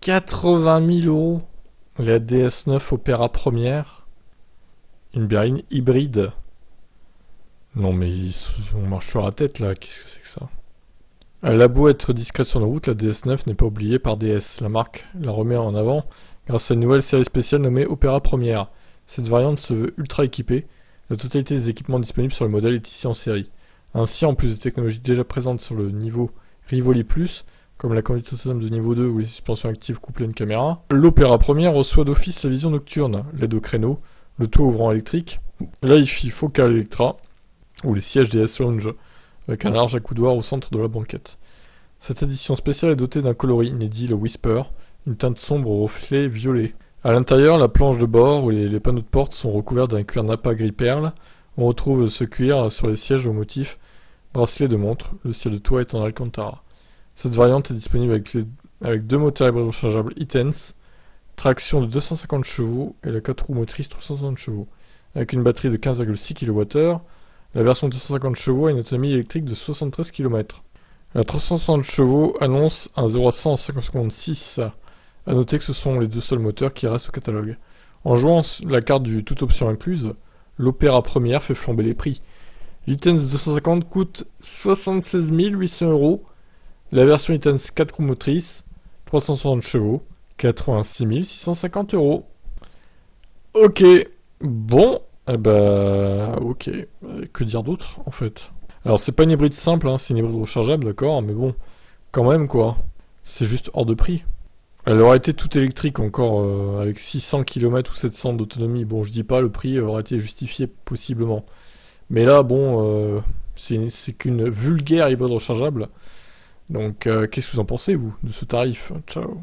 80 000 €. La DS9 Opéra Première. Une berline hybride. Non mais on marche sur la tête là, qu'est-ce que c'est que ça? Elle a beau être discrète sur la route, la DS9 n'est pas oubliée par DS. La marque la remet en avant grâce à une nouvelle série spéciale nommée Opéra Première. Cette variante se veut ultra équipée. La totalité des équipements disponibles sur le modèle est ici en série. Ainsi, en plus des technologies déjà présentes sur le niveau Rivoli+, comme la conduite autonome de niveau 2 ou les suspensions actives couplées à une caméra, l'Opéra Première reçoit d'office la vision nocturne, l'aide au créneau, le tout ouvrant électrique, la hi-fi focale Electra, ou les sièges des S-Lounge, avec un large accoudoir au centre de la banquette. Cette édition spéciale est dotée d'un coloris inédit, le Whisper, une teinte sombre au reflet violet. À l'intérieur, la planche de bord ou les panneaux de porte sont recouverts d'un cuir nappa gris perle. On retrouve ce cuir sur les sièges au motif bracelet de montre. Le ciel de toit est en Alcantara. Cette variante est disponible avec deux moteurs hybrides rechargeables Itens, traction de 250 chevaux et la 4 roues motrices 360 chevaux. Avec une batterie de 15,6 kWh, la version 250 chevaux a une autonomie électrique de 73 km. La 360 chevaux annonce un 0 à 100 en 50 secondes 6. A noter que ce sont les deux seuls moteurs qui restent au catalogue. En jouant la carte du toute option incluse, l'Opéra Première fait flamber les prix. L'Itens 250 coûte 76 800 €. La version Itens 4 roues motrices, 360 chevaux, 86 650 €. Ok, bon, eh ben, ok, que dire d'autre en fait? Alors c'est pas une hybride simple, hein, c'est une hybride rechargeable, d'accord, mais bon, quand même quoi, c'est juste hors de prix. Elle aurait été toute électrique encore, avec 600 km ou 700 d'autonomie. Bon, je dis pas, le prix aurait été justifié possiblement. Mais là, bon, c'est qu'une vulgaire hybride rechargeable. Donc, qu'est-ce que vous en pensez, vous, de ce tarif? Ciao.